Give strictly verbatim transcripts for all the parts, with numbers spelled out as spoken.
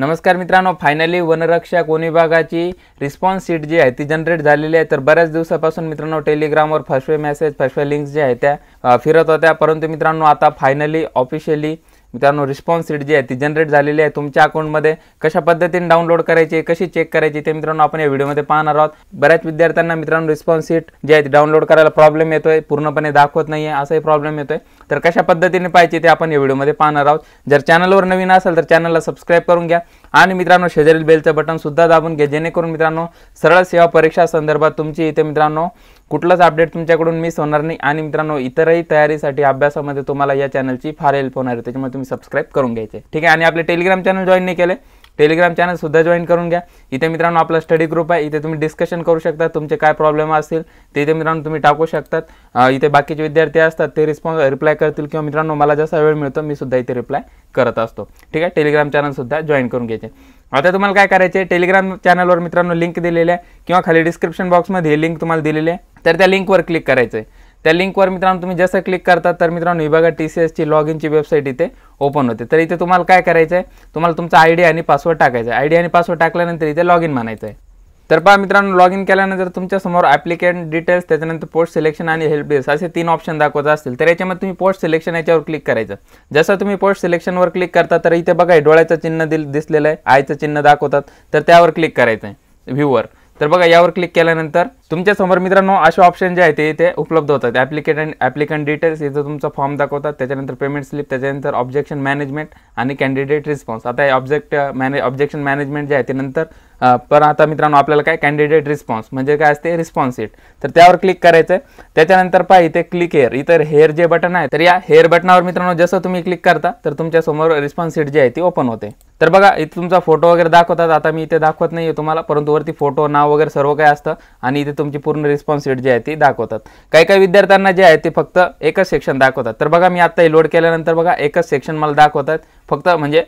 नमस्कार मित्रांनो, फायनली वनरक्षक वन विभागाची रिस्पॉन्स सीट जी आहे ती जनरेट झालेली आहे। तर बऱ्याच दिवसापासून मित्रांनो टेलिग्रामवर फसवे मेसेज फसवे लिंक्स जे आहेत त्या फिरत होत्या, परंतु मित्रांनो आता फायनली ऑफिशियली मित्रांनो रिस्पॉन्स सीट जी आहे ती जनरेट झालेली आहे। तुमच्या अकाउंटमध्ये कशा पद्धतीने डाउनलोड करायची, कशी चेक करायची ते मित्रांनो आपण या व्हिडिओमध्ये पाहणार आहोत। बऱ्याच विद्यार्थ्यांना मित्रांनो रिस्पॉन्स सीट जी आहे ती डाउनलोड करायला प्रॉब्लेम येतोय, पूर्णपणे दाखवत नाहीये असाही प्रॉब्लेम येतोय। तर कशा पद्धतीने पाहिजे ते आपण या व्हिडिओमध्ये पाहणार आहोत। जर चॅनलवर नवीन असाल तर चॅनलला सबस्क्राइब करून घ्या आणि मित्रांनो शेजारील बेलचं बटन सुद्धा दाबून घ्या, जेणेकरून मित्रांनो सरळ सेवा परीक्षा संदर्भात तुमची इथे मित्रांनो कुठलाच अपडेट तुमच्याकडून मिस होणार नाही आणि मित्रांनो इतरही तयारीसाठी अभ्यासामध्ये तुम्हाला या चॅनलची फार हेल्प होणार आहे, त्याच्यामुळे तुम्ही सबस्क्राइब करून घ्यायचे, ठीक आहे। आणि आपले टेलिग्राम चॅनल जॉईन नाही केले टेलिग्राम चॅनल सुद्धा जॉईन करून घ्या। इथे मित्रांनो आपला स्टडी ग्रुप आहे, इथे तुम्ही डिस्कशन करू शकता, तुमचे काय प्रॉब्लेम असतील ते इथे मित्रांनो तुम्ही टाकू शकतात। इथे बाकीचे विद्यार्थी असतात ते रिस्पॉन्स रिप्लाय करतील, किंवा मित्रांनो मला जसा वेळ मिळतो मी सुद्धा इथे रिप्लाय करत असतो, ठीक आहे। टेलिग्राम चॅनल सुद्धा जॉईन करून घ्यायचे। आता तुम्हाला काय करायचे, टेलिग्राम चॅनलवर मित्रांनो लिंक दिलेली आहे किंवा खाली डिस्क्रिप्शन बॉक्समध्ये लिंक तुम्हाला दिलेली आहे, तर त्या लिंकवर क्लिक करायचं आहे। त्या लिंकवर मित्रांनो तुम्ही जसं क्लिक करता तर मित्रांनो विभागात टीसीएस ची लॉग इनची वेबसाईट इथे ओपन होते। तर इथे तुम्हाला काय करायचं आहे, तुम्हाला तुमचा आयडी आणि पासवर्ड टाकायचा आहे। आयडी आणि पासवर्ड टाकल्यानंतर इथे लॉग इन म्हणायचं आहे। तर पहा मित्रांनो लॉग इन केल्यानंतर तुमच्यासमोर ॲप्लिकेंट डिटेल्स, त्याच्यानंतर पोस्ट सिलेक्शन आणि हेल्प डेस्क असे तीन ऑप्शन दाखवत असतील, तर याच्यामध्ये तुम्ही पोस्ट सिलेक्शन याच्यावर क्लिक करायचं। जसं तुम्ही पोस्ट सिलेक्शनवर क्लिक करता तर इथे बघा डोळ्याचं चिन्ह दिसलेलं आहे, आयचं चिन्ह दाखवतात, तर त्यावर क्लिक करायचं आहे व्ह्यूवर। तर बघा यावर क्लिक केल्यानंतर तुमच्या समोर मित्रांनो असे ऑप्शन जे आहे ते इथे उपलब्ध होतात। ॲप्लिकेंट ॲप्लिकंट डिटेल्स इथं तुमचा फॉर्म दाखवतात, त्याच्यानंतर पेमेंट स्लिप, त्याच्यानंतर ऑब्जेक्शन मॅनेजमेंट आणि कॅन्डिडेट रिस्पॉन्स। आता हे ऑब्जेक्ट मॅने ऑब्जेक्शन मॅनेजमेंट जे आहे ते नंतर, पण आता मित्रांनो आपल्याला काय कॅन्डिडेट रिस्पॉन्स म्हणजे काय असते रिस्पॉन्स सीट, तर त्यावर क्लिक करायचं आहे। त्याच्यानंतर पहा इथे क्लिक हेअर, इतर हेअर जे बटन आहे तर या हेअर बटनावर मित्रांनो जसं तुम्ही क्लिक करता तर तुमच्या समोर रिस्पॉन्स सीट जी आहे ती ओपन होते। तर बघा इथे तुमचा फोटो वगैरे दाखवतात, आता मी इथे दाखवत नाही तुम्हाला, परंतु वरती फोटो नाव वगैरे सर्व काय असतं आणि इथे तुमची पूर्ण रिस्पॉन्स सीट जी आहे ती दाखवतात। काही काही विद्यार्थ्यांना जे आहे ते फक्त एकच सेक्शन दाखवतात, तर बघा मी आता हे लोड केल्यानंतर बघा एकच सेक्शन मला दाखवतात फक्त, म्हणजे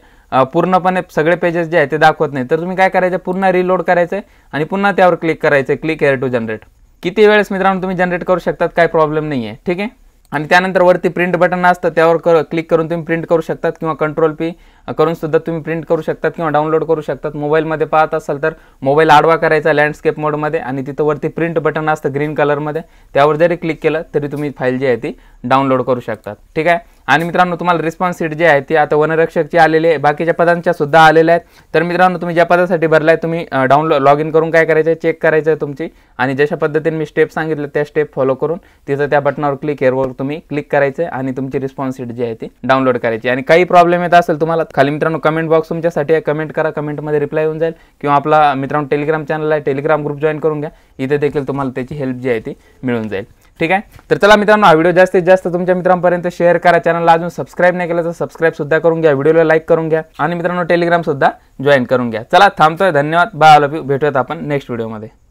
पूर्णपणे सगळे पेजेस जे आहे ते दाखवत नाही। तर तुम्ही काय करायचं, पुन्हा रिलोड करायचं आहे आणि पुन्हा त्यावर क्लिक करायचं, क्लिक हेअर टू जनरेट। किती वेळेस मित्रांनो तुम्ही जनरेट करू शकतात, काय प्रॉब्लेम नाही आहे, ठीक आहे। आणि त्यानंतर वरती प्रिंट बटन असतं, त्यावर कर क्लिक करून तुम्ही प्रिंट करू शकतात किंवा कंट्रोल पी करून सुद्धा तुम्ही प्रिंट करू शकतात किंवा डाउनलोड करू शकतात। मोबाईलमध्ये पाहत असाल तर मोबाईल आडवा करायचा लँडस्केप मोडमध्ये आणि तिथं वरती प्रिंट बटन असतं ग्रीन कलरमध्ये, त्यावर जरी क्लिक केलं तरी तुम्ही फाईल जी आहे ती डाउनलोड करू शकतात, ठीक आहे। आणि मित्रांनो तुम्हाला रिस्पॉन्स सीट जी आहे ती आता वनरक्षकची आलेली आहे, बाकीच्या पदांच्या सुद्धा आलेल्या आहेत। तर मित्रांनो तुम्ही ज्या पदासाठी भरलाय तुम्ही डाउनलोड लॉग इन करून काय करायचं आहे, चेक करायचं आहे तुमची, आणि जशा पद्धतीने मी स्टेप सांगितलं त्या स्टेप फॉलो करून तिथं त्या बटनावर क्लिक हेअरवर तुम्ही क्लिक करायचं आहे आणि तुमची रिस्पॉन्स सीट जी आहे ती डाउनलोड करायची। आणि काही प्रॉब्लेम येत असेल तुम्हाला खाली मित्रांनो कमेंट बॉक्स तुमच्यासाठी आहे, कमेंट करा, कमेंटमध्ये रिप्लाय होऊन जाईल, किंवा आपला मित्रांनो टेलिग्राम चॅनल आहे टेलिग्राम ग्रुप जॉईन करून घ्या, इथे देखील तुम्हाला त्याची हेल्प जी आहे ती मिळून जाईल, ठीक आहे। तर चला मित्रांनो हा व्हिडिओ जास्तीत जास्त तुमच्या मित्रांपर्यंत शेअर करा, चॅनलला अजून सबस्क्राईब नाही केलं तर सबस्क्राईब सुद्धा करून घ्या, व्हिडिओला लाईक करून घ्या आणि मित्रांनो टेलिग्राम सुद्धा जॉईन करून घ्या। चला थांबतोय, धन्यवाद, बाय, आय लव्ह यू, भेटूयात आपण नेक्स्ट व्हिडिओमध्ये।